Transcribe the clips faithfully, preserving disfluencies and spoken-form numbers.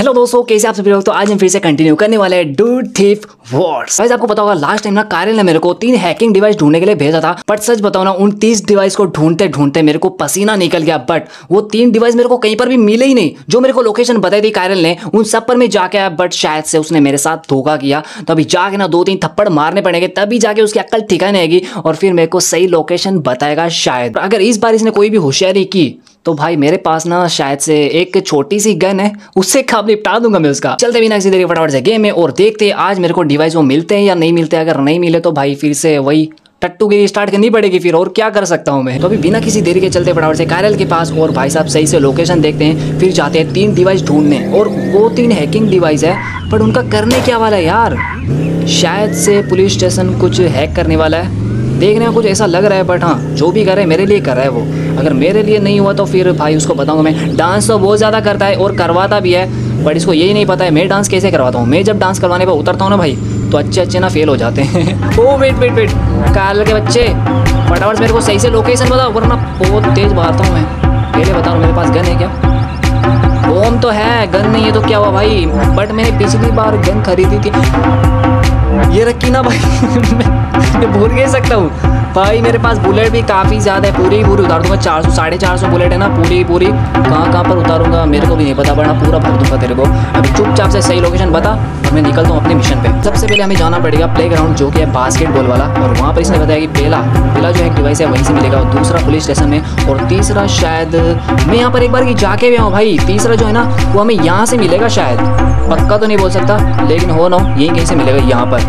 Hello दोस्तों, कैसे आप सभी लोग। तो आज हम फिर से कंटिन्यू करने वाले हैं डूड थीफ वॉर्स। आपको पता होगा लास्ट टाइम ना कारेल ने मेरे को तीन हैकिंग डिवाइस ढूंढने के लिए भेजा था, बट सच बताओ ना उन तीस डिवाइस को ढूंढते ढूंढते मेरे को पसीना निकल गया। बट वो तीन डिवाइस मेरे को कहीं पर भी मिले ही नहीं। जो मेरे को लोकेशन बताई थी कारेल ने उन सब पर मैं जाके आया, बट शायद से उसने मेरे साथ धोखा किया। तो अभी जाके ना दो तीन थप्पड़ मारने पड़ेंगे, तभी जाके उसकी अक्ल ठिकाने आएगी और फिर मेरे को सही लोकेशन बताएगा शायद। अगर इस बार इसने कोई भी होशियारी की तो भाई मेरे पास ना शायद से एक छोटी सी गन है, उससे काम निपटा दूंगा मैं उसका। चलते भी ना इसी तरीके फटाफट से गेम में और देखते हैं आज मेरे को डिवाइस वो मिलते हैं या नहीं मिलते। अगर नहीं मिले तो भाई फिर से वही टट्टू गिरी स्टार्ट करनी पड़ेगी, फिर और क्या कर सकता हूँ मैं। तो अभी बिना किसी देरी के चलते फटाफट से कारेल के पास और भाई साहब सही से लोकेशन देखते हैं, फिर जाते हैं तीन डिवाइस ढूंढने। और वो तीन हैकिंग डिवाइस है, बट उनका करने क्या वाला है यार। शायद से पुलिस स्टेशन कुछ हैक करने वाला है, देखने में कुछ ऐसा लग रहा है। बट हाँ, जो भी करे मेरे लिए कर रहा है वो। अगर मेरे लिए नहीं हुआ तो फिर भाई उसको बताऊंगा मैं। डांस तो बहुत ज़्यादा करता है और करवाता भी है, बट इसको यही नहीं पता है मैं डांस कैसे करवाता हूँ। मैं जब डांस करवाने पर उतरता हूँ ना भाई तो अच्छे अच्छे ना फेल हो जाते हैं। ओ वेट वेट वेट कारेल के बच्चे, फटाफट मेरे को सही से लोकेशन बताओ वरना बहुत तेज़ मारता हूँ मैं। पहले बता रहा हूँ मेरे पास गन है क्या। ओम तो है, गन नहीं है तो क्या हुआ भाई। बट मैंने पिछली बार गन खरीदी थी, ये रखी ना भाई। मैं भूल नहीं सकता हूँ भाई। मेरे पास बुलेट भी काफ़ी ज़्यादा है, पूरी पूरी उतार दूंगा। चार सौ साढ़े चार सौ बुलेट है ना, पूरी पूरी कहाँ कहाँ पर उतारूंगा मेरे को भी नहीं पता, बड़ा पूरा भर दूंगा तेरे को। अभी चुपचाप से सही लोकेशन बता और मैं निकलता हूँ अपने मिशन पे। सबसे पहले हमें जाना पड़ेगा प्लेग्राउंड, जो कि है बास्केटबॉल वाला। और वहाँ पर इसने बताया कि पहला पहला जो है डिवाइस है वहीं से मिलेगा, और दूसरा पुलिस स्टेशन में, और तीसरा शायद मैं यहाँ पर एक बार की जाके भी आऊँ भाई। तीसरा जो है ना वो हमें यहाँ से मिलेगा शायद, पक्का तो नहीं बोल सकता लेकिन हो ना यहीं कहीं से मिलेगा। यहाँ पर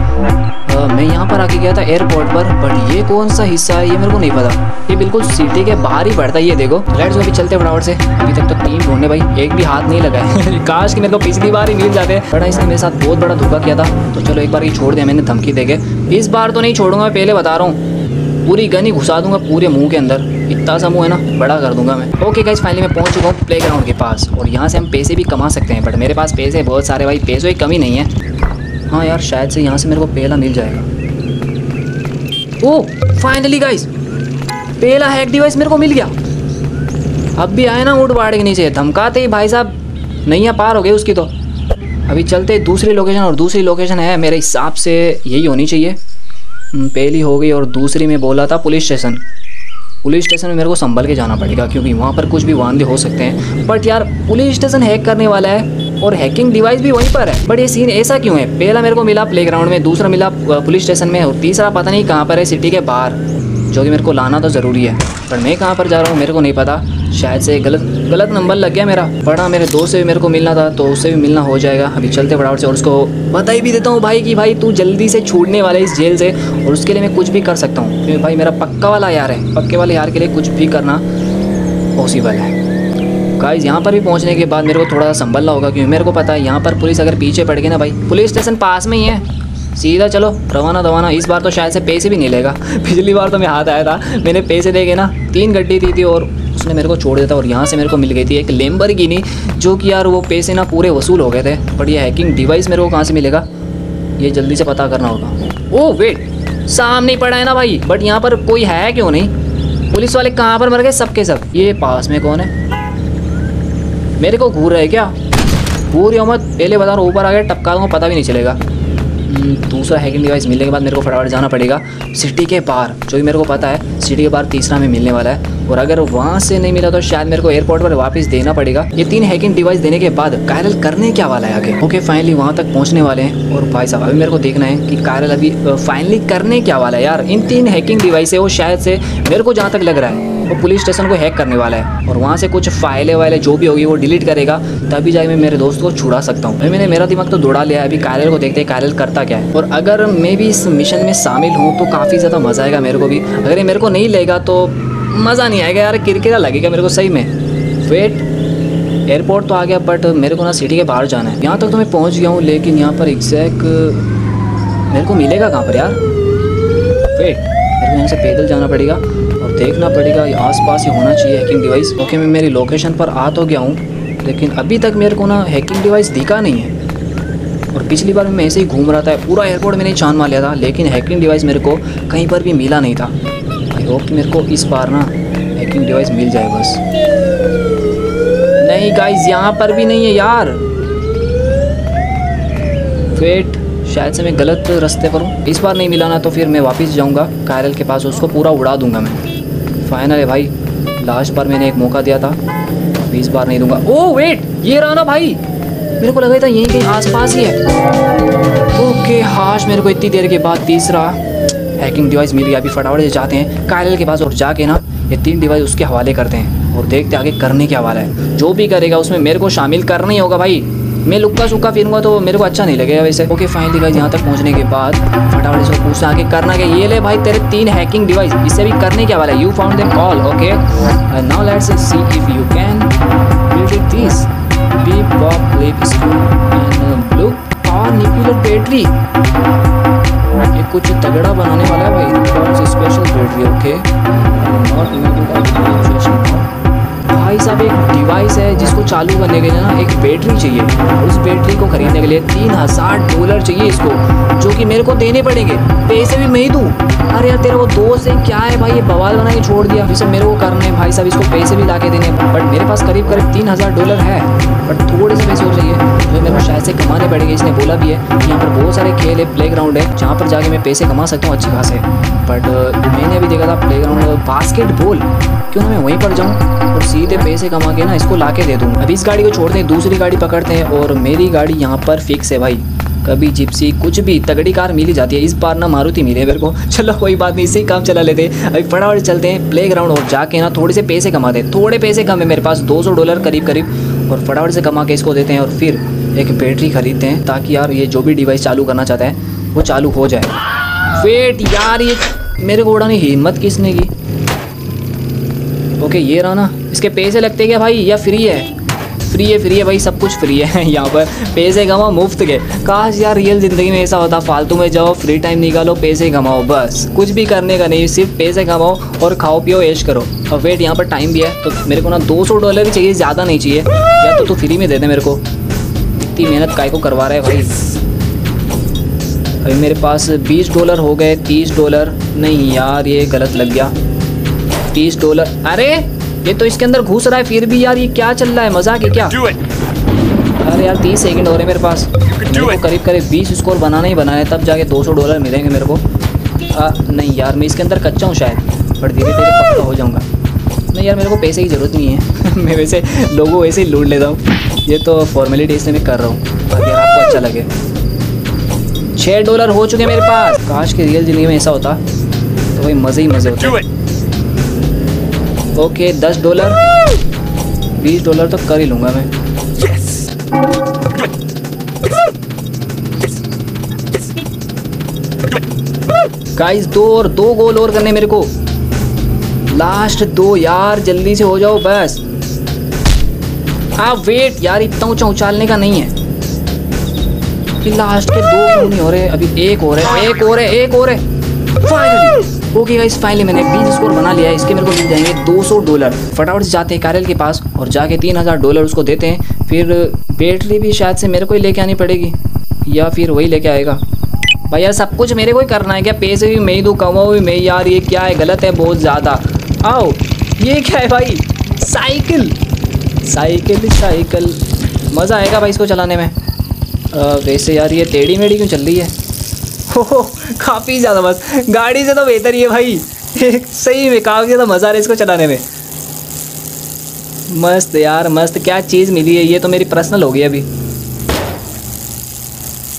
मैं यहाँ पर आके गया था एयरपोर्ट पर, बट ये कौन सा हिस्सा है ये मेरे को नहीं पता। ये बिल्कुल सिटी के बाहर ही पड़ता है ये देखो। लेट्स अभी चलते फटाफट से। अभी तक तो तीन ढूंढने भाई, एक भी हाथ नहीं लगा है। काश कि मेरे को पिछली बार ही मिल जाते हैं। बड़ा इसने मेरे साथ बहुत बड़ा धोखा किया था, तो चलो एक बार ये छोड़ दिया मैंने धमकी देके। इस बार तो नहीं छोड़ूंगा मैं, पहले बता रहा हूँ। पूरी गन ही घुसा दूंगा पूरे मुँह के अंदर, इतना सा मुँह है ना बड़ा कर दूंगा मैं। ओके गाइस, फाइनली मैं पहुँच चुका हूँ प्ले ग्राउंड के पास, और यहाँ से हम पैसे भी कमा सकते हैं। बट मेरे पास पैसे बहुत सारे भाई, पैसों की कमी नहीं है। हाँ यार, शायद से यहाँ से मेरे को पेला मिल जाएगा। ओ फाइनली गाइस, पेला हैक डिवाइस मेरे को मिल गया। अब भी आए ना ऊँट बाड़ के नीचे, धमकाते ही भाई साहब नैया पार हो गई उसकी। तो अभी चलते दूसरी लोकेशन, और दूसरी लोकेशन है मेरे हिसाब से यही होनी चाहिए। पहली हो गई और दूसरी में बोला था पुलिस स्टेशन। पुलिस स्टेशन में मेरे को संभल के जाना पड़ेगा क्योंकि वहाँ पर कुछ भी वांदे हो सकते हैं। बट यार पुलिस स्टेशन हैक करने वाला है और हैकिंग डिवाइस भी वहीं पर है, बट ये सीन ऐसा क्यों है। पहला मेरे को मिला प्लेग्राउंड में, दूसरा मिला पुलिस स्टेशन में, और तीसरा पता नहीं कहाँ पर है सिटी के बाहर, जो कि मेरे को लाना तो ज़रूरी है। पर मैं कहाँ पर जा रहा हूँ मेरे को नहीं पता। शायद से गलत गलत नंबर लग गया मेरा। बड़ा मेरे दोस्त से भी मेरे को मिलना था तो उससे भी मिलना हो जाएगा। अभी चलते फटाफट से और उसको बता ही भी देता हूँ भाई कि भाई तू जल्दी से छूटने वाला है इस जेल से, और उसके लिए मैं कुछ भी कर सकता हूँ क्योंकि भाई मेरा पक्का वाला यार है। पक्के वाले यार के लिए कुछ भी करना पॉसिबल है। गाइस यहाँ पर भी पहुँचने के बाद मेरे को थोड़ा सा संभलना होगा क्योंकि मेरे को पता है यहाँ पर पुलिस अगर पीछे पड़ गई ना भाई। पुलिस स्टेशन पास में ही है, सीधा चलो रवाना दवाना। इस बार तो शायद से पैसे भी नहीं लेगा। पिछली बार तो मैं हाथ आया था, मैंने पैसे दे के ना तीन गड्डी दी थी और उसने मेरे को छोड़ दिया था। और यहाँ से मेरे को मिल गई थी एक लैम्बोर्गिनी, जो कि यार वो पैसे ना पूरे वसूल हो गए थे। बट ये हैकिंग डिवाइस मेरे को कहाँ से मिलेगा ये जल्दी से पता करना होगा। ओ वेट, सामने पड़ा है ना भाई, बट यहाँ पर कोई है क्यों नहीं। पुलिस वाले कहाँ पर मर गए सबके सब। ये पास में कौन है, मेरे को घूर रहे क्या। घूर या मत, पहले बता रहा हूँ, ऊपर आ गया टपका दूँगा पता भी नहीं चलेगा। दूसरा हैकिंग डिवाइस मिलने के बाद मेरे को फटाफट जाना पड़ेगा सिटी के बाहर, जो कि मेरे को पता है सिटी के बाहर तीसरा में मिलने वाला है। और अगर वहाँ से नहीं मिला तो शायद मेरे को एयरपोर्ट पर वापस देना पड़ेगा। ये तीन हैकिंग डिवाइस देने के बाद कारेल करने क्या वाला है आगे। ओके फाइनली वहाँ तक पहुँचने वाले हैं, और भाई साहब अभी मेरे को देखना है कि कारेल अभी फाइनली करने क्या वाला है यार। इन तीन हैकिंग डिवाइस है वो शायद से, मेरे को जहाँ तक लग रहा है वो पुलिस स्टेशन को हैक करने वाला है, और वहाँ से कुछ फाइलें वाइलें जो भी होगी वो डिलीट करेगा, तभी जाके मैं मेरे दोस्त को छुड़ा सकता हूँ। मैंने मेरा दिमाग तो दौड़ा लिया है। अभी कारेल को देखते हैं कारेल करता क्या है, और अगर मैं भी इस मिशन में शामिल हूँ तो काफ़ी ज़्यादा मज़ा आएगा मेरे को भी। अगर ये मेरे को नहीं लेगा तो मज़ा नहीं आएगा यार, किरकिरा लगेगा मेरे को सही में। वेट, एयरपोर्ट तो आ गया बट मेरे को ना सिटी के बाहर जाना है। यहाँ तक तो मैं पहुँच गया हूँ, लेकिन यहाँ पर एग्जैक्ट मेरे को मिलेगा कहाँ पर यार। वेट, मेरे को यहाँ से पैदल जाना पड़ेगा और देखना पड़ेगा ये आसपास ही होना चाहिए हैकिंग डिवाइस। ओके मैं मेरी लोकेशन पर आ तो गया हूँ, लेकिन अभी तक मेरे को ना हैकिंग डिवाइस दिखा नहीं है। और पिछली बार मैं ऐसे ही घूम रहा था, पूरा एयरपोर्ट मैंने छान मार लिया था, लेकिन हैकिंग डिवाइस मेरे को कहीं पर भी मिला नहीं था। आई होप कि मेरे को इस बार ना हैकिंग डिवाइस मिल जाए बस। नहीं गाइस यहाँ पर भी नहीं है यार, वेट, शायद से मैं गलत रास्ते पर हूँ। इस बार नहीं मिला ना तो फिर मैं वापस जाऊँगा कायरल के पास, उसको पूरा उड़ा दूँगा मैं। फाइनल है भाई, लास्ट बार मैंने एक मौका दिया था, इस बार नहीं दूँगा। ओ वेट, ये रहा ना भाई, मेरे को लगा था यहीं कहीं आसपास ही है। ओके हाश, मेरे को इतनी देर के बाद तीसरा हैकिंग डिवाइस मिल गया। अभी फटाफट से जाते हैं कायरल के पास और जाके ना ये तीन डिवाइस उसके हवाले करते हैं और देखते आगे करने के हवाला है। जो भी करेगा उसमें मेरे को शामिल करना ही होगा भाई, मैं लुक्का सुक्का फिरूंगा तो मेरे को अच्छा नहीं लगेगा वैसे। ओके फाइनली गाइस, यहाँ तक पहुँचने के बाद फटाफट से पूछा आगे करना क्या। ये ले भाई तेरे तीन हैकिंग डिवाइस, इससे भी करने के हवाला है। You found them all, okay now let's see if you can build this B pop lip and blue और न्यूक्लियर बैटरी। ये कुछ तगड़ा बनाने वाला है भाई, कौन सी स्पेशल बैटरी। ओके भाई साहब, एक डिवाइस है जिसको चालू करने के लिए ना एक बैटरी चाहिए, और उस बैटरी को खरीदने के लिए तीन हज़ार डॉलर चाहिए इसको, जो कि मेरे को देने पड़ेंगे। पैसे भी मैं ही दूँ? अरे यार तेरा वो दोस्त है क्या है भाई, ये बवाल बना के छोड़ दिया। जैसे मेरे को करने हैं भाई साहब, इसको पैसे भी ला के देने, बट मेरे पास करीब करीब तीन हज़ार डॉलर है, बट थोड़े से पैसे हो चाहिए जो मेरे को शायद से कमाने पड़ेंगे। इसने बोला भी है कि यहाँ पर बहुत सारे खेल है, प्ले ग्राउंड है, जहाँ पर जाके मैं पैसे कमा सकता हूँ अच्छे खासे। बट मैंने अभी देखा था प्ले ग्राउंड बास्केटबॉल, क्यों ना मैं वहीं पर जाऊँ और सीधे पैसे कमा के ना इसको ला के दे दूँ। अभी इस गाड़ी को छोड़ते हैं, दूसरी गाड़ी पकड़ते हैं, और मेरी गाड़ी यहाँ पर फिक्स है भाई। कभी जिप्सी, कुछ भी तगड़ी कार मिली जाती है। इस बार ना मारुति मिले मेरे को। चलो कोई बात नहीं, इसी काम चला लेते हैं। अभी फटाफट चलते हैं प्ले ग्राउंड और जाके ना थोड़े से पैसे कमाते हैं। थोड़े पैसे कम है मेरे पास, दो सौ डॉलर करीब करीब, और फटाफट से कमा के इसको देते हैं और फिर एक बैटरी खरीदते हैं, ताकि यार ये जो भी डिवाइस चालू करना चाहता है वो चालू हो जाए। वेट यार, ये मेरे को उड़ाने हिम्मत किसने की। ओके ये रहा ना, इसके पैसे लगते क्या भाई या फ्री है? फ्री है, फ्री है भाई, सब कुछ फ्री है यहाँ पर। पैसे कमाओ मुफ्त के। काश यार रियल ज़िंदगी में ऐसा होता, फालतू में जाओ, फ्री टाइम निकालो, पैसे कमाओ, बस कुछ भी करने का नहीं, सिर्फ पैसे कमाओ और खाओ पियो ऐश करो। और वेट, यहाँ पर टाइम भी है, तो मेरे को ना दो सौ डॉलर ही चाहिए, ज़्यादा नहीं चाहिए। या तो तू फ्री में दे दे मेरे को, इतनी मेहनत काय को करवा रहा है भाई। अभी मेरे पास बीस डॉलर हो गए, तीस डॉलर नहीं यार ये गलत लग गया, तीस डॉलर। अरे ये तो इसके अंदर घुस रहा है फिर भी यार, ये क्या चल रहा है, मजाक है क्या? अरे यार तीस सेकंड हो रहे मेरे पास, मेरे को करीब करीब बीस स्कोर बनाना ही बनाना है, तब जाके दो सौ डॉलर मिलेंगे मेरे को। आ, नहीं यार मैं इसके अंदर कच्चा हूँ शायद, बट धीरे धीरे पक्का हो जाऊँगा। नहीं यार मेरे को पैसे की ज़रूरत नहीं है। मैं वैसे लोगों वैसे ही लूट लेता हूँ, ये तो फॉर्मेलिटी इसलिए मैं कर रहा हूँ ताकि आपको अच्छा लगे। छः डॉलर हो चुके मेरे पास। काश की रियल ज़िंदगी में ऐसा होता तो भाई मज़े ही मज़े होते। ओके okay, दस डॉलर बीस डॉलर तो कर ही लूँगा मैं। yes! गाइस दो और दो गोल और करने मेरे को, लास्ट दो यार, जल्दी से हो जाओ बस। हाँ वेट यार, इतना ऊंचा उछालने का नहीं है कि लास्ट के दो क्यों नहीं हो रहे। अभी एक हो रहा है, एक हो रहा है, एक हो रहा है। फाइनली ओके गाइस, फाइनली मैंने बीस स्कोर बना लिया है, इसके मेरे को मिल जाएंगे दो सौ डॉलर। फटाफट से जाते हैं कायरल के पास और जाके तीन हज़ार डॉलर उसको देते हैं। फिर बैटरी भी शायद से मेरे को ही लेके आनी पड़ेगी, या फिर वही लेके आएगा। भाई यार सब कुछ मेरे को ही करना है क्या? पैसे भी मैं ही दूँ, कमाओ भी मैं यार, ये क्या है, गलत है बहुत ज़्यादा। आओ ये क्या है भाई, साइकिल साइकिल साइकिल, मज़ा आएगा भाई इसको चलाने में। आ, वैसे यार ये टेढ़ी मेढ़ी क्यों चल रही है? हो काफ़ी ज़्यादा, बस गाड़ी से तो बेहतर ही है भाई। सही में काफ़ी ज़्यादा मज़ा आ रहा है इसको चलाने में, मस्त यार मस्त। क्या चीज़ मिली है, ये तो मेरी पर्सनल हो गई। अभी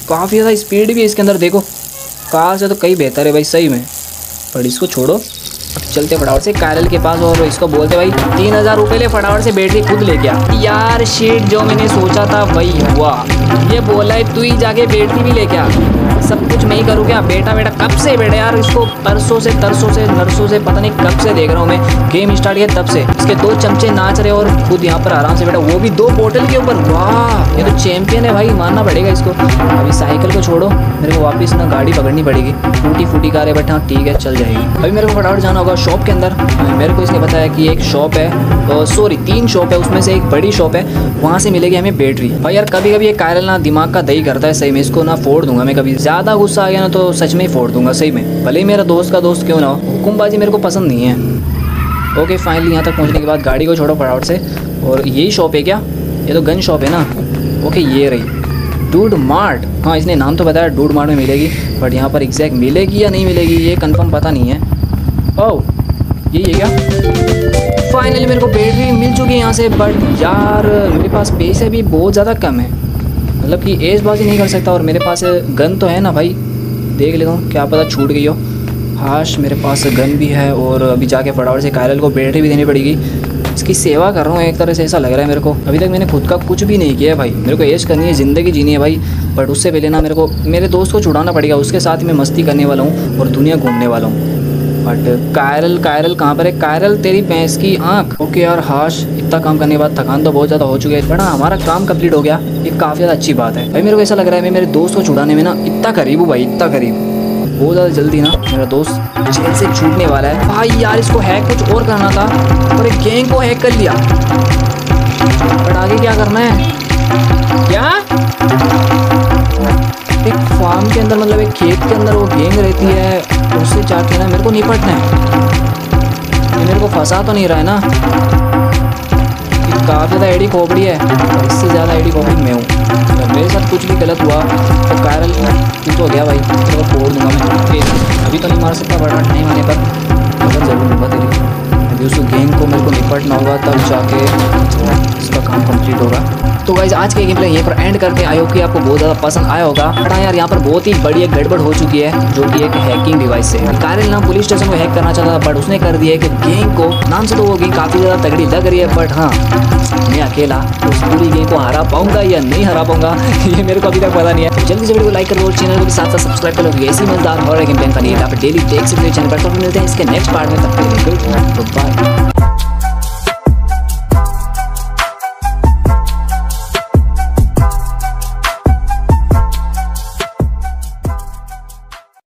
काफ़ी ज़्यादा स्पीड भी है इसके अंदर, देखो कार से तो कहीं बेहतर है भाई सही में। पर इसको छोड़ो, चलते फटाफट से कायरल के पास और इसको बोलते भाई तीन हज़ार रुपये ले, फटाफट से बैटरी खुद ले गया यार। शेट जो मैंने सोचा था वही हुआ, ये बोला है तू ही जाके बैटरी भी ले गया, सब कुछ मैं ही करूँ क्या? बेटा बेटा कब से बेटा यार, इसको परसों से तरसों से नरसों से पता नहीं कब से देख रहा हूँ मैं, गेम स्टार्ट किया तब से। इसके दो चमचे नाच रहे और खुद यहाँ पर आराम से बेटा, वो भी दो बोतल के ऊपर। वाह ये तो चैम्पियन है भाई, मानना पड़ेगा इसको। अभी साइकिल को छोड़ो, मेरे को वापस ना गाड़ी पकड़नी पड़ेगी। फूटी फूटी कार है, बट हाँ ठीक है चल जाएगी। अभी मेरे को फटाफट जाना होगा शॉप के अंदर। मेरे को इसने बताया कि एक शॉप है, सॉरी तीन शॉप है, उसमें से एक बड़ी शॉप है, वहाँ से मिलेगी हमें बैटरी। भाई यार कभी कभी ये कायरल ना दिमाग का दही करता है सही में, इसको ना फोड़ दूंगा मैं कभी ज़्यादा गुस्सा आ गया ना तो सच में ही फोड़ दूंगा सही में, भले ही मेरा दोस्त का दोस्त क्यों ना हो। हुक्मबाजी मेरे को पसंद नहीं है। ओके फाइनली यहाँ तक पहुँचने के बाद गाड़ी को छोड़ो फटाफट से। और यही शॉप है क्या? ये तो गन शॉप है ना। ओके ये रही। डूड मार्ट, हाँ इसने नाम तो बताया डूड मार्ट में मिलेगी, बट यहाँ पर एग्जैक्ट मिलेगी या नहीं मिलेगी ये कंफर्म पता नहीं है। ओह ये है क्या? फाइनली मेरे को बैटरी मिल चुकी है यहाँ से, बट यार मेरे पास पैसे भी बहुत ज़्यादा कम है, मतलब कि ऐशबाजी नहीं कर सकता। और मेरे पास गन तो है ना भाई, देख लेता हूँ क्या पता छूट गई हो। हाश मेरे पास गन भी है और अभी जाके फटाफट से कायरल को बैटरी भी देनी पड़ेगी, इसकी सेवा कर रहा हूँ एक तरह से ऐसा लग रहा है मेरे को। अभी तक मैंने खुद का कुछ भी नहीं किया है भाई, मेरे को ऐश करनी है, ज़िंदगी जीनी है भाई। बट उससे पहले ना मेरे को मेरे दोस्त को छुड़ाना पड़ेगा, उसके साथ मैं मस्ती करने वाला हूँ और दुनिया घूमने वाला हूँ। बट कायरल कायरल कहाँ पर है? कायरल तेरी भैंस की आँख। ओके यार हाश, इतना काम करने के बाद थकान तो बहुत ज़्यादा हो चुकी है, बट हमारा काम कंप्लीट हो गया, ये काफ़ी ज़्यादा अच्छी बात है भाई। मेरे को ऐसा लग रहा है मैं मेरे दोस्त को छुड़ाने में ना इतना करीब हूँ भाई, इतना करीब, बहुत ज़्यादा जल्दी ना मेरा दोस्त जेल से छूटने वाला है भाई। यार इसको हैक कुछ और करना था और एक गैंग को हैक कर लिया, बट आगे क्या करना है? क्या एक फार्म के अंदर, मतलब एक खेत के अंदर वो गैंग रहती है, उससे जाके ना मेरे को निपटना है। मेरे को फंसा तो नहीं रहा है ना, काफ़ी ज़्यादा एडी खोपड़ी है, इससे ज़्यादा एडी खोपड़ी मैं हूँ। मेरे साथ कुछ भी गलत हुआ तो कायरल कुछ हो गया भाई, तो फोड़ दूंगा मैं। अभी तो नहीं मार सकता बड़ा टाइम आने पर, मगर जरूर होगा तेरी। अभी उसको गेम को मेरे को निपटना होगा, तब जाके इसका काम कंप्लीट होगा। तो गाइस आज के गेम प्ले यहीं पर एंड करते हैं, आई होप कि आपको बहुत ज़्यादा पसंद आया होगा। बट यार यहाँ पर बहुत ही बड़ी एक गड़बड़ हो चुकी है, जो कि एक हैकिंग डिवाइस से। कायरल नाम पुलिस स्टेशन को हैक करना चाहता था, बट उसने कर दिया कि गेम को, नाम से तो वो गेम काफ़ी ज़्यादा तगड़ी लग रही है, बट हाँ मैं अकेला उस पूरी गेम को हरा पाऊंगा या नहीं हरा पाऊंगा ये मेरे को अभी तक पता नहीं है। जल्दी से वीडियो को लाइक करो और चैनल को भी साथ साथ सब्सक्राइब करो, ऐसी मजेदार और गेम प्ले आप डेली देख सकते हो चैनल पर। तो मिलते हैं इसके नेक्स्ट पार्ट में, तब तक बाय।